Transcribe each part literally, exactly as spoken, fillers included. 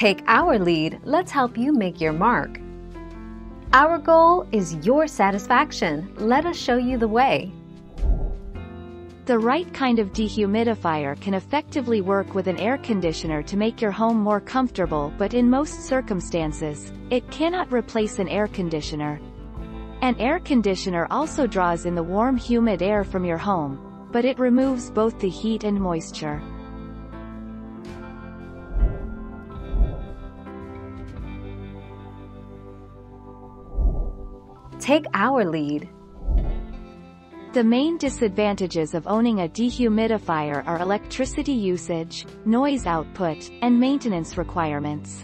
Take our lead, let's help you make your mark. Our goal is your satisfaction. Let us show you the way. The right kind of dehumidifier can effectively work with an air conditioner to make your home more comfortable, but in most circumstances, it cannot replace an air conditioner. An air conditioner also draws in the warm, humid air from your home, but it removes both the heat and moisture. Take our lead. The main disadvantages of owning a dehumidifier are electricity usage, noise output, and maintenance requirements.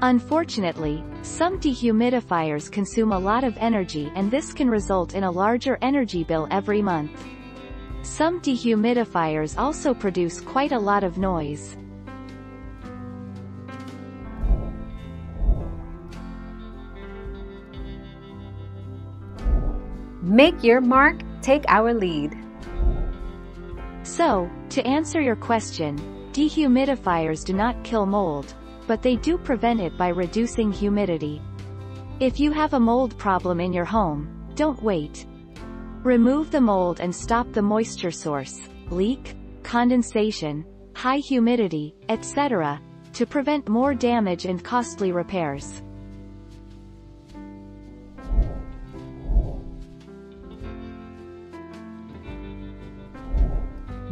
Unfortunately, some dehumidifiers consume a lot of energy, and this can result in a larger energy bill every month. Some dehumidifiers also produce quite a lot of noise. Make your mark, take our lead. So, to answer your question, dehumidifiers do not kill mold, but they do prevent it by reducing humidity. If you have a mold problem in your home, don't wait. Remove the mold and stop the moisture source, leak, condensation, high humidity, et cetera, to prevent more damage and costly repairs.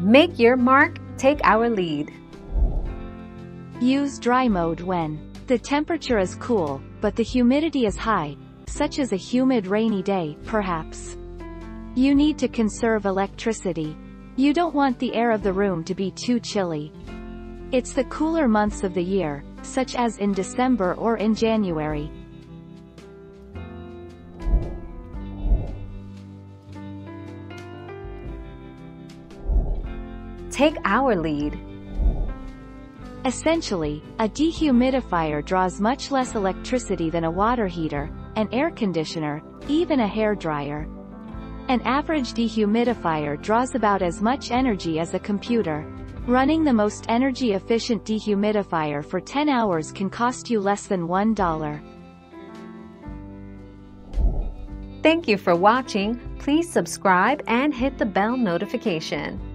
Make your mark, take our lead. Use dry mode when the temperature is cool, but the humidity is high, such as a humid rainy day, perhaps. You need to conserve electricity. You don't want the air of the room to be too chilly. It's the cooler months of the year, such as in December or in January. Take our lead. Essentially, a dehumidifier draws much less electricity than a water heater, an air conditioner, even a hairdryer. An average dehumidifier draws about as much energy as a computer. Running the most energy-efficient dehumidifier for ten hours can cost you less than one dollar. Thank you for watching. Please subscribe and hit the bell notification.